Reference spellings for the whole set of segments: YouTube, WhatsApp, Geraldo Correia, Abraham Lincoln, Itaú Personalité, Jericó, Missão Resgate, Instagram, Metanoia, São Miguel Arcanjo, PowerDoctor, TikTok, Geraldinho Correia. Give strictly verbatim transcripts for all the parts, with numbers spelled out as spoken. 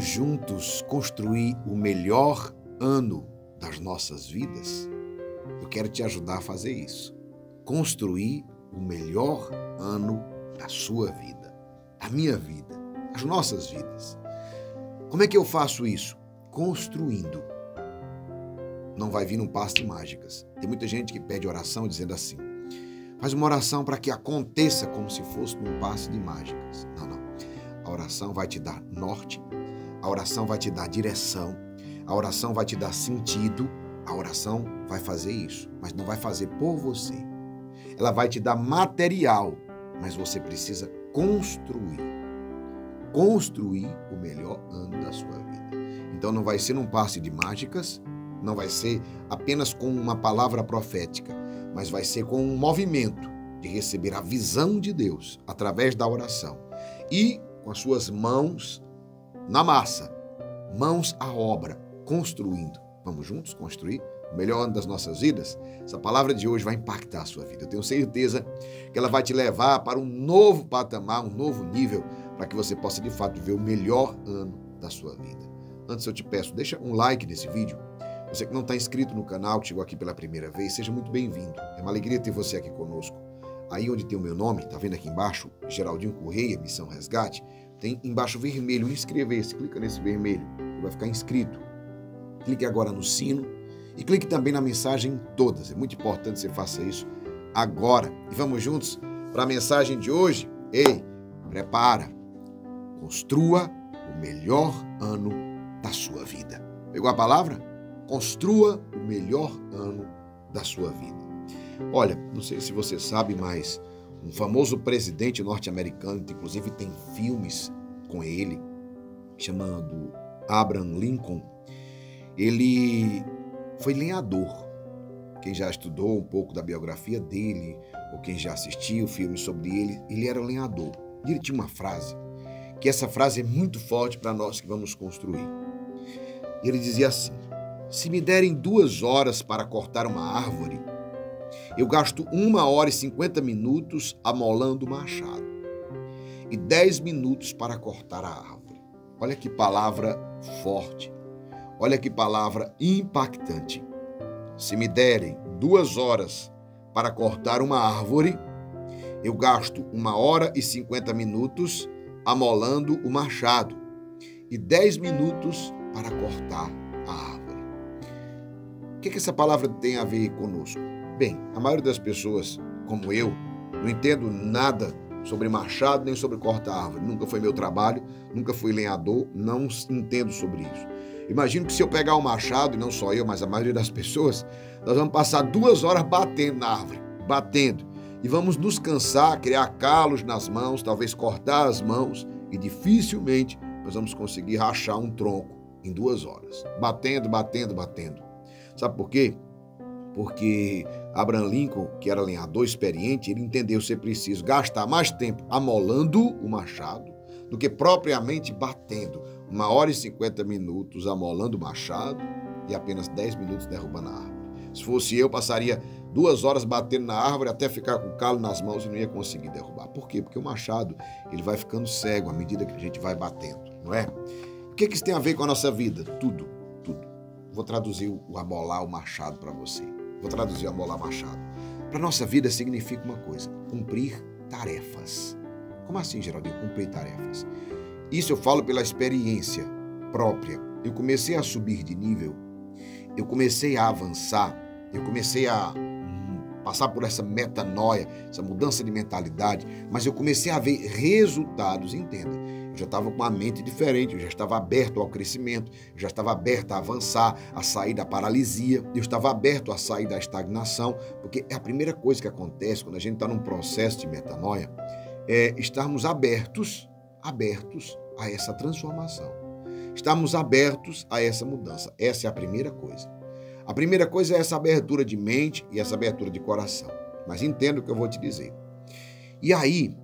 possamos juntos construir o melhor ano das nossas vidas, eu quero te ajudar a fazer isso. Construir o melhor ano da sua vida, da minha vida, das nossas vidas. Como é que eu faço isso? Construindo. Não vai vir um passe de mágicas. Tem muita gente que pede oração dizendo assim: faz uma oração para que aconteça como se fosse um passe de mágicas. Não, não. A oração vai te dar norte, a oração vai te dar direção, a oração vai te dar sentido, a oração vai fazer isso, mas não vai fazer por você. Ela vai te dar material, mas você precisa construir. Construir o melhor ano da sua vida. Então não vai ser num passe de mágicas, não vai ser apenas com uma palavra profética, mas vai ser com um movimento de receber a visão de Deus através da oração e com as suas mãos na massa, mãos à obra, construindo. Vamos juntos construir o melhor ano das nossas vidas? Essa palavra de hoje vai impactar a sua vida. Eu tenho certeza que ela vai te levar para um novo patamar, um novo nível, para que você possa de fato ver o melhor ano da sua vida. Antes eu te peço, deixa um like nesse vídeo. Você que não está inscrito no canal, que chegou aqui pela primeira vez, seja muito bem-vindo. É uma alegria ter você aqui conosco. Aí onde tem o meu nome, tá vendo aqui embaixo, Geraldinho Correia, Missão Resgate, tem embaixo vermelho, inscrever-se. Clica nesse vermelho, você vai ficar inscrito. Clique agora no sino e clique também na mensagem todas. É muito importante que você faça isso agora. E vamos juntos para a mensagem de hoje. Ei, prepara, construa o melhor ano da sua vida. Pegou a palavra? Construa o melhor ano da sua vida. Olha, não sei se você sabe, mas um famoso presidente norte-americano, inclusive tem filmes com ele, chamado Abraham Lincoln, ele foi lenhador. Quem já estudou um pouco da biografia dele, ou quem já assistiu filmes sobre ele, ele era lenhador. E ele tinha uma frase, que essa frase é muito forte para nós que vamos construir. Ele dizia assim: se me derem duas horas para cortar uma árvore, eu gasto uma hora e cinquenta minutos amolando o machado e dez minutos para cortar a árvore. Olha que palavra forte, olha que palavra impactante. Se me derem duas horas para cortar uma árvore, eu gasto uma hora e cinquenta minutos amolando o machado e dez minutos para cortar a árvore. O que, que essa palavra tem a ver conosco? Bem, a maioria das pessoas, como eu, não entendo nada sobre machado nem sobre cortar árvore. Nunca foi meu trabalho, nunca fui lenhador, não entendo sobre isso. Imagino que se eu pegar o machado, e não só eu, mas a maioria das pessoas, nós vamos passar duas horas batendo na árvore, batendo. E vamos nos cansar, criar calos nas mãos, talvez cortar as mãos, e dificilmente nós vamos conseguir rachar um tronco em duas horas. Batendo, batendo, batendo. Sabe por quê? Porque Abraham Lincoln, que era lenhador experiente, ele entendeu ser preciso gastar mais tempo amolando o machado do que propriamente batendo. Uma hora e cinquenta minutos amolando o machado e apenas dez minutos derrubando a árvore. Se fosse eu, passaria duas horas batendo na árvore até ficar com o calo nas mãos e não ia conseguir derrubar. Por quê? Porque o machado ele vai ficando cego à medida que a gente vai batendo, não é? O que, que isso tem a ver com a nossa vida? Tudo. Vou traduzir o amolar o machado para você. Vou traduzir o amolar machado. Para nossa vida significa uma coisa: cumprir tarefas. Como assim, Geraldinho? Cumprir tarefas. Isso eu falo pela experiência própria. Eu comecei a subir de nível. Eu comecei a avançar. Eu comecei a hum, passar por essa metanoia, essa mudança de mentalidade. Mas eu comecei a ver resultados, entenda. Eu já estava com a mente diferente, eu já estava aberto ao crescimento, eu já estava aberto a avançar, a sair da paralisia, eu estava aberto a sair da estagnação, porque é a primeira coisa que acontece quando a gente está num processo de metanoia, é estarmos abertos, abertos a essa transformação, estarmos abertos a essa mudança. Essa é a primeira coisa. A primeira coisa é essa abertura de mente e essa abertura de coração. Mas entenda o que eu vou te dizer. E aí,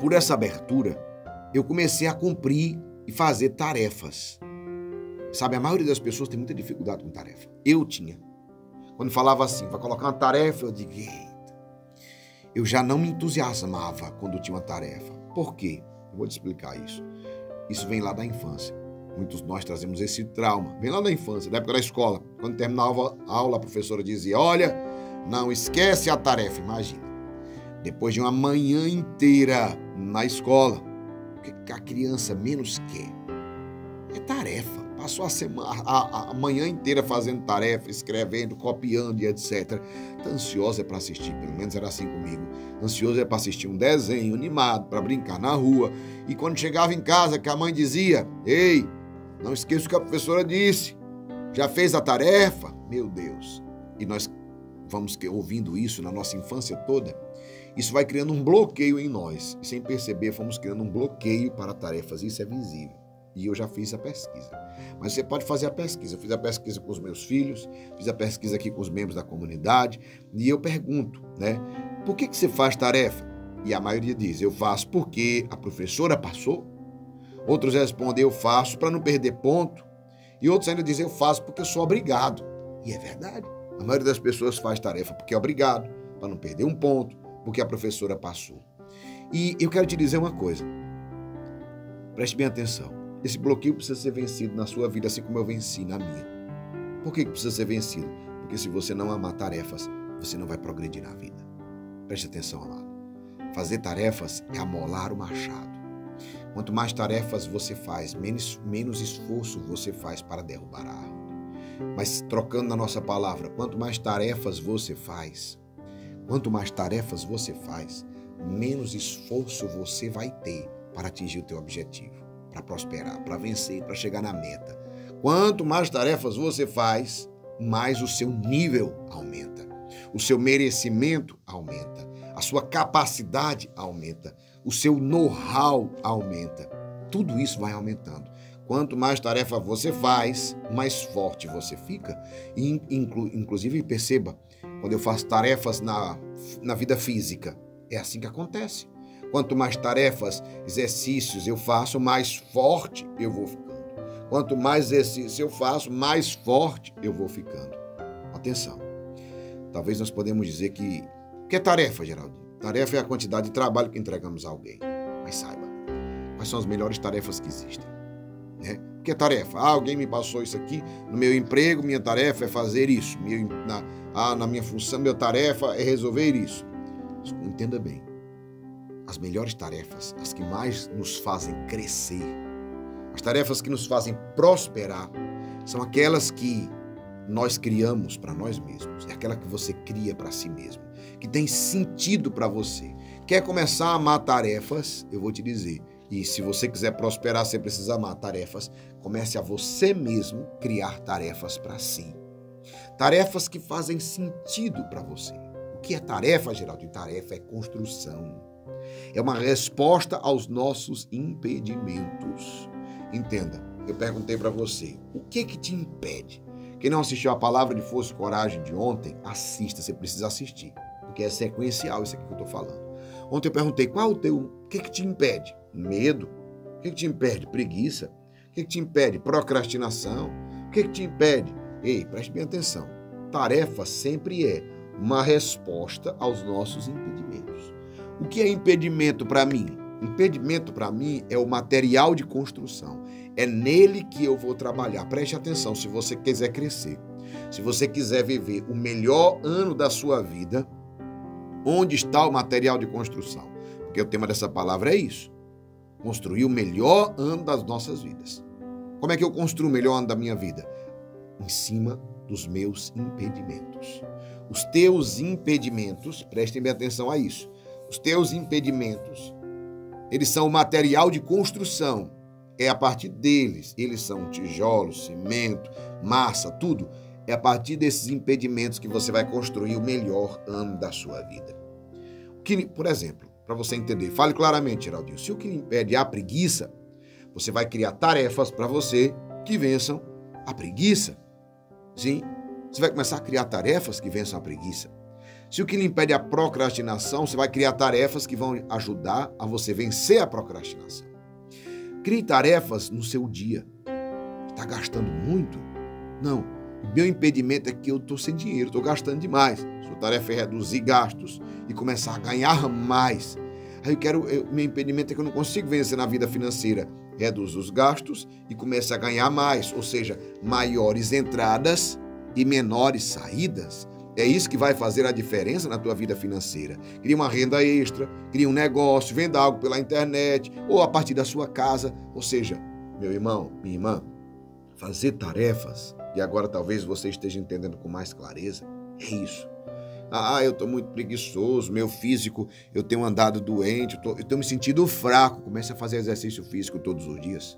por essa abertura, eu comecei a cumprir e fazer tarefas. Sabe, a maioria das pessoas tem muita dificuldade com tarefa. Eu tinha. Quando falava assim, vai colocar uma tarefa, eu digo, eita. Eu já não me entusiasmava quando tinha uma tarefa. Por quê? Eu vou te explicar isso. Isso vem lá da infância. Muitos de nós trazemos esse trauma. Vem lá da infância, da época da escola. Quando terminava a aula, a professora dizia: olha, não esquece a tarefa. Imagina, depois de uma manhã inteira na escola, o que a criança menos quer é tarefa. Passou a, semana, a, a manhã inteira fazendo tarefa, escrevendo, copiando e etcétera. Tá ansiosa é para assistir, pelo menos era assim comigo. Ansiosa é para assistir um desenho animado, para brincar na rua. E quando chegava em casa, que a mãe dizia: ei, não esqueça o que a professora disse, já fez a tarefa? Meu Deus! E nós vamos ouvindo isso na nossa infância toda. Isso vai criando um bloqueio em nós. E sem perceber, fomos criando um bloqueio para tarefas. Isso é visível. E eu já fiz a pesquisa. Mas você pode fazer a pesquisa. Eu fiz a pesquisa com os meus filhos, fiz a pesquisa aqui com os membros da comunidade. E eu pergunto, né? Por que que você faz tarefa? E a maioria diz: eu faço porque a professora passou. Outros respondem: eu faço para não perder ponto. E outros ainda dizem: eu faço porque eu sou obrigado. E é verdade. A maioria das pessoas faz tarefa porque é obrigado, para não perder um ponto, porque a professora passou. E eu quero te dizer uma coisa. Preste bem atenção. Esse bloqueio precisa ser vencido na sua vida, assim como eu venci na minha. Por que precisa ser vencido? Porque se você não amar tarefas, você não vai progredir na vida. Preste atenção, amado. Fazer tarefas é amolar o machado. Quanto mais tarefas você faz, menos, menos esforço você faz para derrubar a árvore. Mas trocando na nossa palavra, quanto mais tarefas você faz, quanto mais tarefas você faz, menos esforço você vai ter para atingir o teu objetivo, para prosperar, para vencer, para chegar na meta. Quanto mais tarefas você faz, mais o seu nível aumenta, o seu merecimento aumenta, a sua capacidade aumenta, o seu know-how aumenta. Tudo isso vai aumentando. Quanto mais tarefa você faz, mais forte você fica. E, inclu, inclusive, perceba, quando eu faço tarefas na, na vida física, é assim que acontece. Quanto mais tarefas, exercícios eu faço, mais forte eu vou ficando. Quanto mais exercícios eu faço, mais forte eu vou ficando. Atenção. Talvez nós podemos dizer que... O que é tarefa, Geraldinho? Tarefa é a quantidade de trabalho que entregamos a alguém. Mas saiba, quais são as melhores tarefas que existem? Né? O que é tarefa? Ah, alguém me passou isso aqui. No meu emprego, minha tarefa é fazer isso. Meu, na, ah, na minha função, minha tarefa é resolver isso. Mas, entenda bem. As melhores tarefas, as que mais nos fazem crescer, as tarefas que nos fazem prosperar, são aquelas que nós criamos para nós mesmos, é aquela que você cria para si mesmo, que tem sentido para você. Quer começar a amar tarefas? Eu vou te dizer. E se você quiser prosperar, você precisa amar tarefas. Comece a você mesmo criar tarefas para si. Tarefas que fazem sentido para você. O que é tarefa, Geraldo? Tarefa é construção. É uma resposta aos nossos impedimentos. Entenda, eu perguntei para você, o que que te impede? Quem não assistiu a Palavra de Força e Coragem de ontem, assista, você precisa assistir, porque é sequencial isso aqui que eu estou falando. Ontem eu perguntei, qual o teu, o que que te impede? Medo. O que que te impede? Preguiça. O que que te impede? Procrastinação. O que que te impede? Ei, preste bem atenção, tarefa sempre é uma resposta aos nossos impedimentos. O que é impedimento para mim? Impedimento para mim é o material de construção. É nele que eu vou trabalhar. Preste atenção, se você quiser crescer, se você quiser viver o melhor ano da sua vida, onde está o material de construção? Porque o tema dessa palavra é isso. Construir o melhor ano das nossas vidas. Como é que eu construo o melhor ano da minha vida? Em cima dos meus impedimentos. Os teus impedimentos, prestem bem atenção a isso. Os teus impedimentos, eles são o material de construção. É a partir deles, eles são tijolos, cimento, massa, tudo. É a partir desses impedimentos que você vai construir o melhor ano da sua vida. O que, por exemplo, para você entender, fale claramente, Geraldinho, se o que lhe impede é a preguiça, você vai criar tarefas para você que vençam a preguiça. Sim, você vai começar a criar tarefas que vençam a preguiça. Se o que lhe impede a procrastinação, você vai criar tarefas que vão ajudar a você vencer a procrastinação. Crie tarefas no seu dia. Está gastando muito? Não. O meu impedimento é que eu estou sem dinheiro, estou gastando demais. Sua tarefa é reduzir gastos e começar a ganhar mais. Aí eu quero, eu, meu impedimento é que eu não consigo vencer na vida financeira. reduz os gastos e começa a ganhar mais, ou seja, maiores entradas e menores saídas. É isso que vai fazer a diferença na tua vida financeira. Cria uma renda extra, cria um negócio, venda algo pela internet ou a partir da sua casa. Ou seja, meu irmão, minha irmã, fazer tarefas, e agora talvez você esteja entendendo com mais clareza, é isso. Ah, eu estou muito preguiçoso, meu físico, eu tenho andado doente, eu, tô, eu tenho me sentido fraco. Comece a fazer exercício físico todos os dias.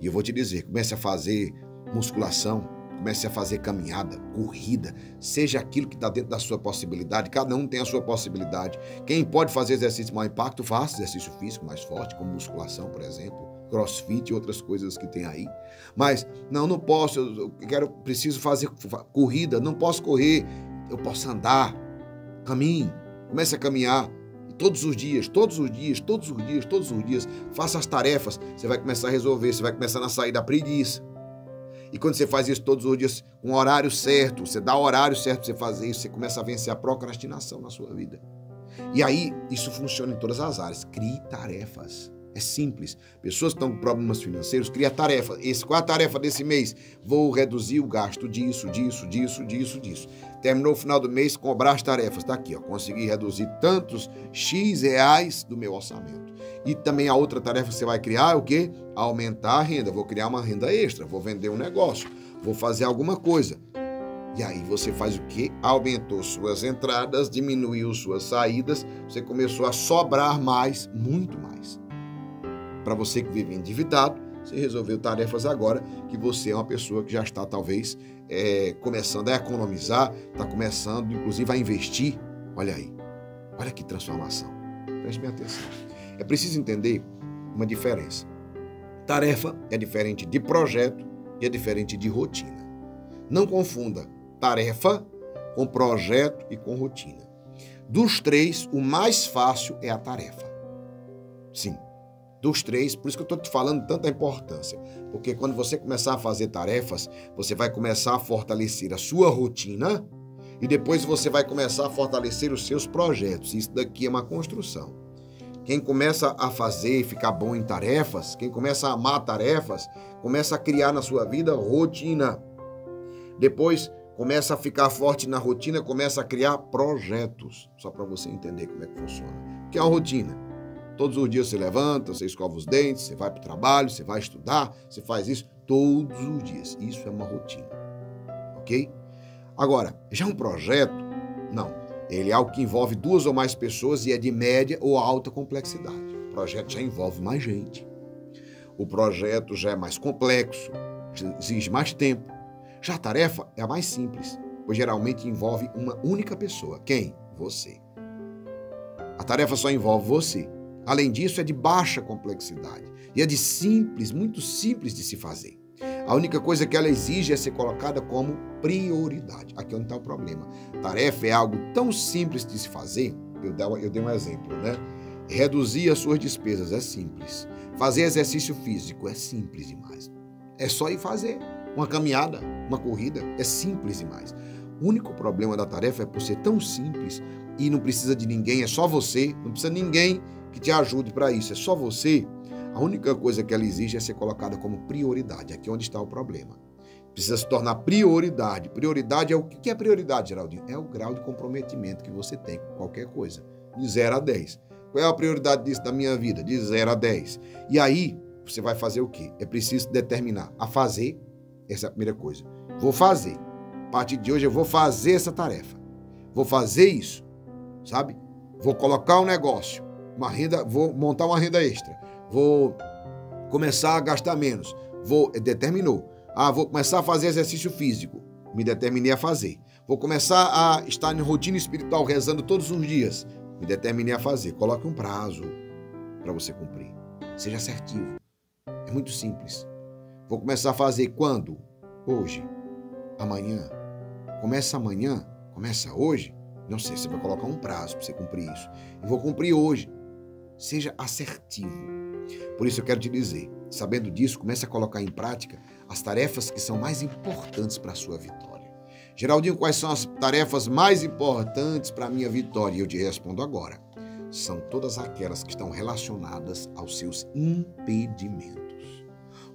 E eu vou te dizer, comece a fazer musculação, comece a fazer caminhada, corrida, seja aquilo que está dentro da sua possibilidade. Cada um tem a sua possibilidade. Quem pode fazer exercício de maior impacto, faça exercício físico mais forte, como musculação, por exemplo, crossfit e outras coisas que tem aí. Mas, não, não posso, eu quero, preciso fazer corrida, não posso correr. Eu posso andar, caminhe, comece a caminhar todos os dias, todos os dias, todos os dias, todos os dias, faça as tarefas, você vai começar a resolver, você vai começar a sair da preguiça. E quando você faz isso todos os dias, um horário certo, você dá o horário certo para você fazer isso, você começa a vencer a procrastinação na sua vida. E aí, isso funciona em todas as áreas, crie tarefas. É simples. Pessoas que estão com problemas financeiros, cria tarefa. Esse, qual é a tarefa desse mês? Vou reduzir o gasto disso, disso, disso, disso, disso. Terminou o final do mês, cobrar as tarefas. Está aqui, ó. Consegui reduzir tantos X reais do meu orçamento. E também a outra tarefa que você vai criar é o quê? Aumentar a renda. Vou criar uma renda extra, vou vender um negócio, vou fazer alguma coisa. E aí você faz o quê? Aumentou suas entradas, diminuiu suas saídas, você começou a sobrar mais, muito mais. Para você que vive endividado, você resolveu tarefas agora que você é uma pessoa que já está talvez é, começando a economizar, está começando inclusive a investir. Olha aí, olha que transformação. Preste bem atenção. É preciso entender uma diferença. Tarefa é diferente de projeto e é diferente de rotina. Não confunda tarefa com projeto e com rotina. Dos três, o mais fácil é a tarefa. Sim. Dos três, por isso que eu estou te falando tanta importância. Porque quando você começar a fazer tarefas, você vai começar a fortalecer a sua rotina e depois você vai começar a fortalecer os seus projetos. Isso daqui é uma construção. Quem começa a fazer e ficar bom em tarefas, quem começa a amar tarefas, começa a criar na sua vida rotina. Depois, começa a ficar forte na rotina, começa a criar projetos. Só para você entender como é que funciona. O que é uma rotina? Todos os dias você levanta, você escova os dentes, você vai para o trabalho, você vai estudar, você faz isso todos os dias. Isso é uma rotina, ok? Agora, já um projeto, não. Ele é algo que envolve duas ou mais pessoas e é de média ou alta complexidade. O projeto já envolve mais gente. O projeto já é mais complexo, exige mais tempo. Já a tarefa é a mais simples, pois geralmente envolve uma única pessoa. Quem? Você. A tarefa só envolve você. Além disso, é de baixa complexidade e é de simples, muito simples de se fazer. A única coisa que ela exige é ser colocada como prioridade. Aqui é onde está o problema. Tarefa é algo tão simples de se fazer, eu dei um exemplo, né? Reduzir as suas despesas é simples. Fazer exercício físico é simples demais. É só ir fazer uma caminhada, uma corrida, é simples demais. O único problema da tarefa é por ser tão simples e não precisa de ninguém, é só você, não precisa de ninguém que te ajude para isso, é só você. A única coisa que ela exige é ser colocada como prioridade. Aqui é onde está o problema. Precisa se tornar prioridade. Prioridade é o que é prioridade, Geraldinho? É o grau de comprometimento que você tem com qualquer coisa, de zero a dez. Qual é a prioridade disso da minha vida? De zero a dez. E aí, você vai fazer o quê? É preciso determinar a fazer, essa é a primeira coisa. Vou fazer. A partir de hoje eu vou fazer essa tarefa. Vou fazer isso, sabe? Vou colocar um negócio. Uma renda, vou montar uma renda extra, vou começar a gastar menos, vou, determinou, ah, vou começar a fazer exercício físico, me determinei a fazer, vou começar a estar em rotina espiritual rezando todos os dias, me determinei a fazer. Coloque um prazo para você cumprir, seja assertivo, é muito simples. Vou começar a fazer quando? Hoje, amanhã, começa amanhã, começa hoje, não sei, você vai colocar um prazo para você cumprir isso, eu vou cumprir hoje. Seja assertivo. Por isso eu quero te dizer, sabendo disso, comece a colocar em prática as tarefas que são mais importantes para a sua vitória. Geraldinho, quais são as tarefas mais importantes para a minha vitória? E eu te respondo agora. são todas aquelas que estão relacionadas aos seus impedimentos.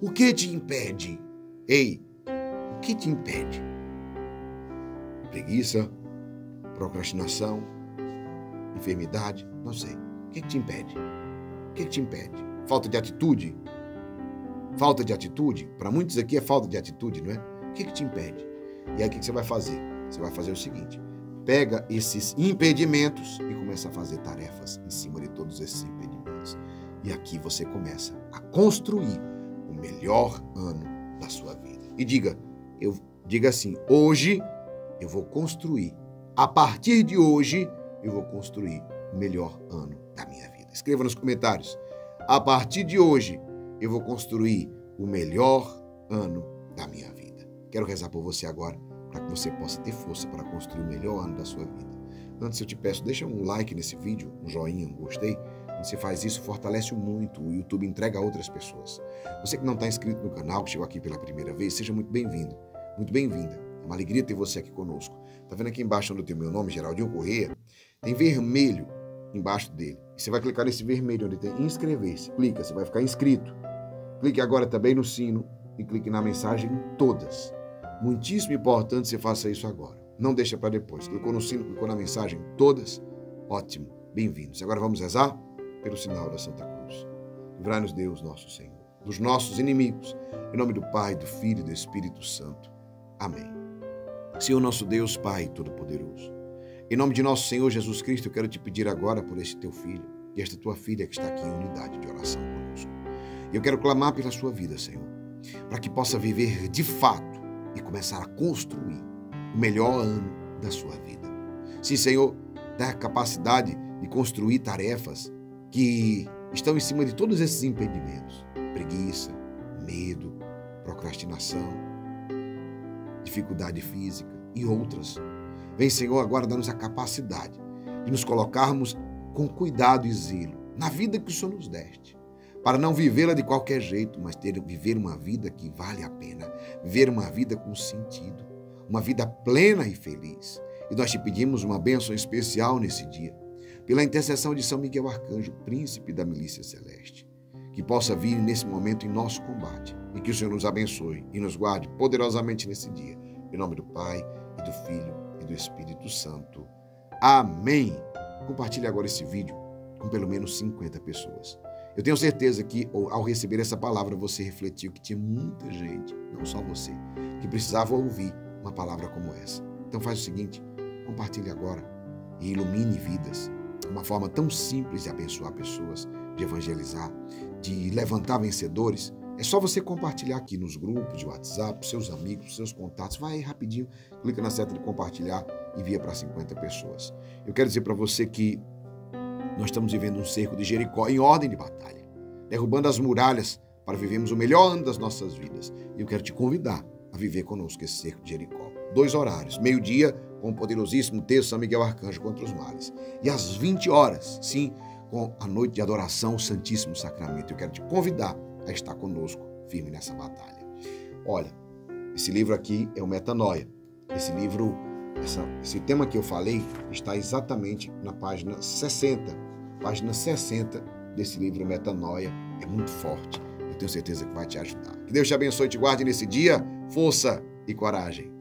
O que te impede? Ei, o que te impede? Preguiça, procrastinação, enfermidade, não sei. O que te impede? O que te impede? Falta de atitude? Falta de atitude? Para muitos aqui é falta de atitude, não é? O que te impede? E aí o que você vai fazer? Você vai fazer o seguinte: pega esses impedimentos e começa a fazer tarefas em cima de todos esses impedimentos. E aqui você começa a construir o melhor ano da sua vida. E diga, eu diga assim, hoje eu vou construir, a partir de hoje eu vou construir o melhor ano da minha vida. Escreva nos comentários, a partir de hoje eu vou construir o melhor ano da minha vida. Quero rezar por você agora, para que você possa ter força para construir o melhor ano da sua vida. Antes eu te peço, deixa um like nesse vídeo, um joinha, um gostei. Quando você faz isso, fortalece muito, o YouTube entrega a outras pessoas. Você que não está inscrito no canal, que chegou aqui pela primeira vez, seja muito bem-vindo, muito bem-vinda. É uma alegria ter você aqui conosco. Está vendo aqui embaixo onde eu tenho meu nome, Geraldinho Correia? Tem vermelho embaixo dele. E você vai clicar nesse vermelho onde tem inscrever-se. Clica, você vai ficar inscrito. Clique agora também no sino e clique na mensagem em todas. Muitíssimo importante você faça isso agora. Não deixa para depois. Clicou no sino, clicou na mensagem, todas. Ótimo. Bem-vindos. Agora vamos rezar pelo sinal da Santa Cruz. Livrai-nos Deus, nosso Senhor, dos nossos inimigos. Em nome do Pai, do Filho e do Espírito Santo. Amém. Senhor nosso Deus, Pai Todo-Poderoso, em nome de nosso Senhor Jesus Cristo, eu quero te pedir agora por este teu filho e esta tua filha que está aqui em unidade de oração conosco. Eu quero clamar pela sua vida, Senhor, para que possa viver de fato e começar a construir o melhor ano da sua vida. Sim, Senhor, dá a capacidade de construir tarefas que estão em cima de todos esses impedimentos. Preguiça, medo, procrastinação, dificuldade física e outras. Vem, Senhor, agora dá-nos a capacidade de nos colocarmos com cuidado e zelo na vida que o Senhor nos deste, para não vivê-la de qualquer jeito, mas ter, viver uma vida que vale a pena, viver uma vida com sentido, uma vida plena e feliz. E nós te pedimos uma bênção especial nesse dia, pela intercessão de São Miguel Arcanjo, príncipe da milícia celeste, que possa vir nesse momento em nosso combate, e que o Senhor nos abençoe e nos guarde poderosamente nesse dia, em nome do Pai, e do Filho, e do Espírito Santo. Amém! Compartilhe agora esse vídeo com pelo menos cinquenta pessoas. Eu tenho certeza que ao receber essa palavra você refletiu que tinha muita gente, não só você, que precisava ouvir uma palavra como essa. Então faz o seguinte, compartilhe agora e ilumine vidas. Uma forma tão simples de abençoar pessoas, de evangelizar, de levantar vencedores. É só você compartilhar aqui nos grupos de WhatsApp, seus amigos, seus contatos. Vai aí rapidinho, clica na seta de compartilhar e envia para cinquenta pessoas. Eu quero dizer para você que nós estamos vivendo um cerco de Jericó em ordem de batalha, derrubando as muralhas para vivermos o melhor ano das nossas vidas. E eu quero te convidar a viver conosco esse cerco de Jericó. Dois horários, meio-dia, com o poderosíssimo texto São Miguel Arcanjo contra os males. E às vinte horas, sim, com a noite de adoração ao Santíssimo Sacramento. Eu quero te convidar a estar conosco, firme nessa batalha. Olha, esse livro aqui é o Metanoia. Esse livro, essa, esse tema que eu falei, está exatamente na página sessenta. Página sessenta desse livro Metanoia, é muito forte. Eu tenho certeza que vai te ajudar. Que Deus te abençoe e te guarde nesse dia. Força e coragem.